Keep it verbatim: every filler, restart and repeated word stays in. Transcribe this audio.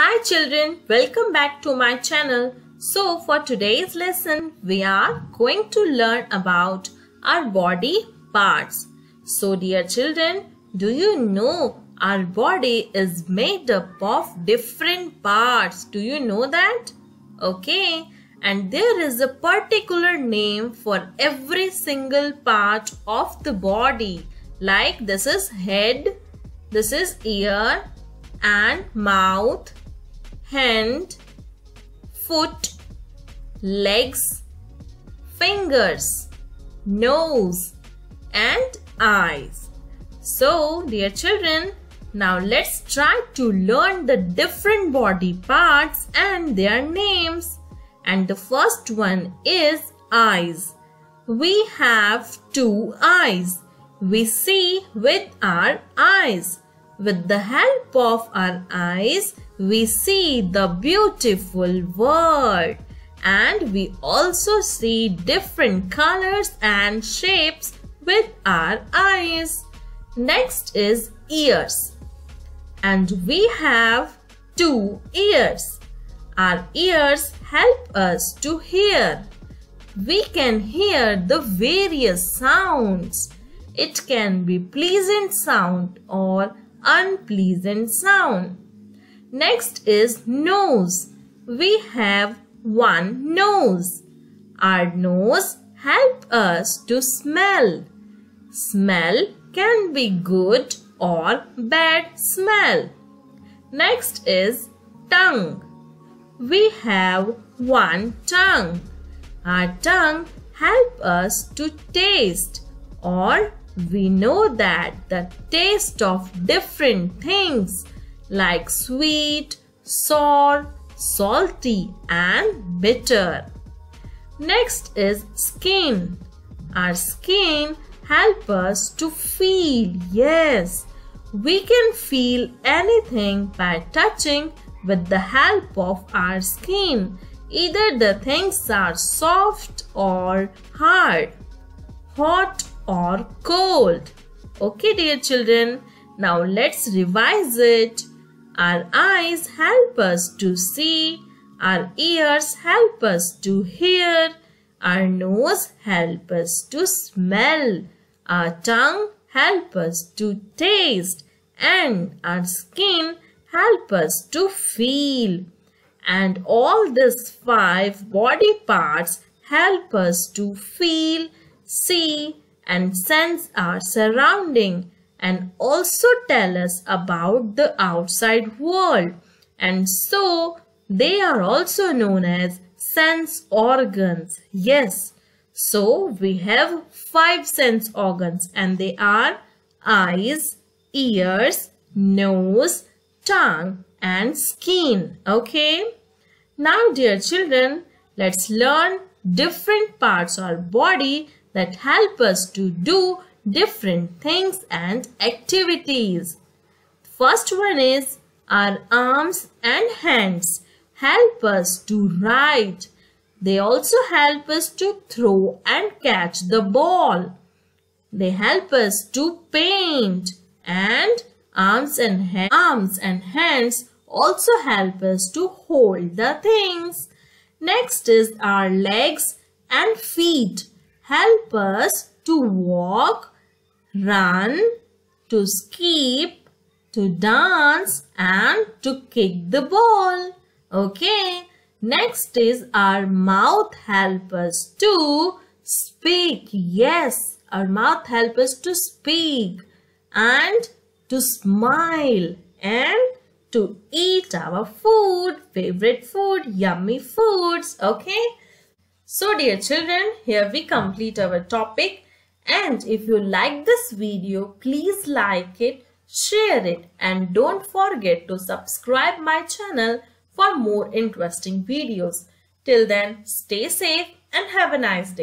Hi children, welcome back to my channel. So for today's lesson, we are going to learn about our body parts. So dear children, do you know our body is made up of different parts? Do you know that? Okay, and there is a particular name for every single part of the body. Like this is head, this is ear and mouth, hand, foot, legs, fingers, nose and eyes. So dear children, now let's try to learn the different body parts and their names. And the first one is eyes. We have two eyes. We see with our eyes. With the help of our eyes, we see the beautiful world, and we also see different colors and shapes with our eyes. Next is ears, and we have two ears. Our ears help us to hear. We can hear the various sounds. It can be pleasant sound or unpleasant sound. Next is nose. We have one nose. Our nose helps us to smell. Smell can be good or bad smell. Next is tongue. We have one tongue. Our tongue helps us to taste, or we know that the taste of different things like sweet, sour, salty and bitter. Next is skin. Our skin helps us to feel. Yes, we can feel anything by touching with the help of our skin. Either the things are soft or hard, hot or cold. Okay dear children, now let's revise it. Our eyes help us to see, our ears help us to hear, our nose help us to smell, our tongue help us to taste, and our skin help us to feel. And all these five body parts help us to feel, see and sense our surrounding, and also tell us about the outside world. And so they are also known as sense organs. Yes, so we have five sense organs, and they are eyes, ears, nose, tongue and skin. Okay, now dear children, let's learn different parts of our body that help us to do different things and activities. First one is our arms and hands help us to write. They also help us to throw and catch the ball. They help us to paint, and arms and arms and hands also help us to hold the things. Next is our legs and feet help us to walk, run, to skip, to dance and to kick the ball. Okay, next is our mouth help us to speak. Yes, our mouth help us to speak and to smile and to eat our food, favorite food, yummy foods. Okay. So dear children, here we complete our topic, and if you like this video, please like it, share it, and don't forget to subscribe my channel for more interesting videos. Till then, stay safe and have a nice day.